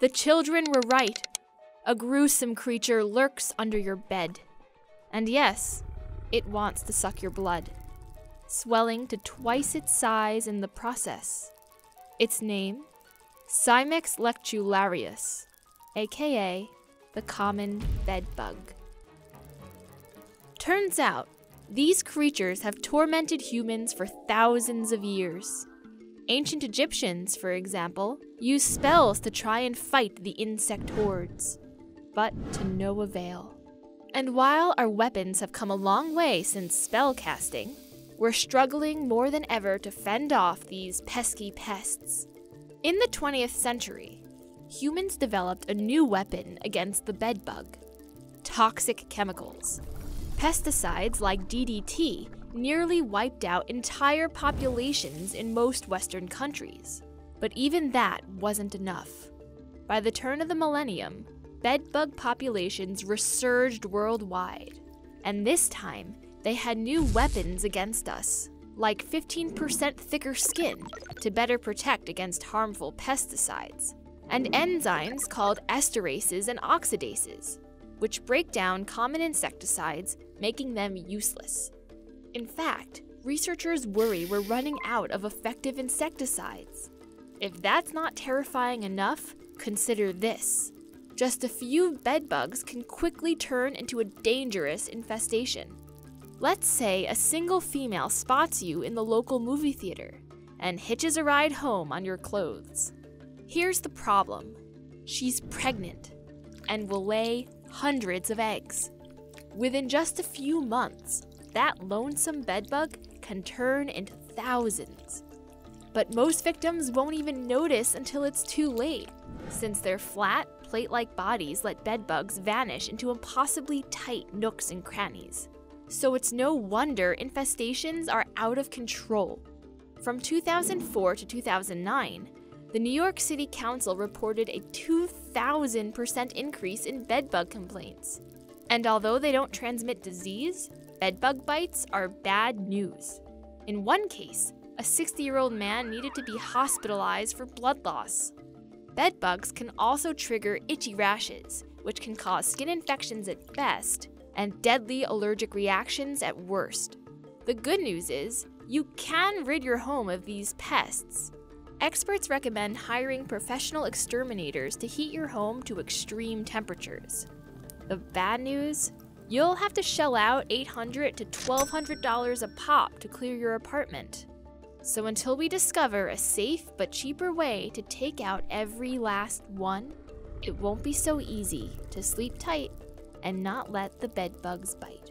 The children were right. A gruesome creature lurks under your bed. And yes, it wants to suck your blood, swelling to twice its size in the process. Its name, Cimex lectularius, aka the common bedbug. Turns out, these creatures have tormented humans for thousands of years. Ancient Egyptians, for example, used spells to try and fight the insect hordes, but to no avail. And while our weapons have come a long way since spell casting, we're struggling more than ever to fend off these pesky pests. In the 20th century, humans developed a new weapon against the bedbug: toxic chemicals. Pesticides like DDT nearly wiped out entire populations in most Western countries. But even that wasn't enough. By the turn of the millennium, bedbug populations resurged worldwide, and this time they had new weapons against us, like 15% thicker skin to better protect against harmful pesticides, and enzymes called esterases and oxidases, which break down common insecticides, making them useless. In fact, researchers worry we're running out of effective insecticides. If that's not terrifying enough, consider this. Just a few bedbugs can quickly turn into a dangerous infestation. Let's say a single female spots you in the local movie theater and hitches a ride home on your clothes. Here's the problem. She's pregnant and will lay hundreds of eggs. Within just a few months, that lonesome bedbug can turn into thousands. But most victims won't even notice until it's too late, since their flat, plate-like bodies let bedbugs vanish into impossibly tight nooks and crannies. So it's no wonder infestations are out of control. From 2004 to 2009, the New York City Council reported a 2,000% increase in bedbug complaints. And although they don't transmit disease, bedbug bites are bad news. In one case, a 60-year-old man needed to be hospitalized for blood loss. Bedbugs can also trigger itchy rashes, which can cause skin infections at best and deadly allergic reactions at worst. The good news is, you can rid your home of these pests. Experts recommend hiring professional exterminators to heat your home to extreme temperatures. The bad news? You'll have to shell out $800 to $1,200 a pop to clear your apartment. So until we discover a safe but cheaper way to take out every last one, it won't be so easy to sleep tight and not let the bedbugs bite.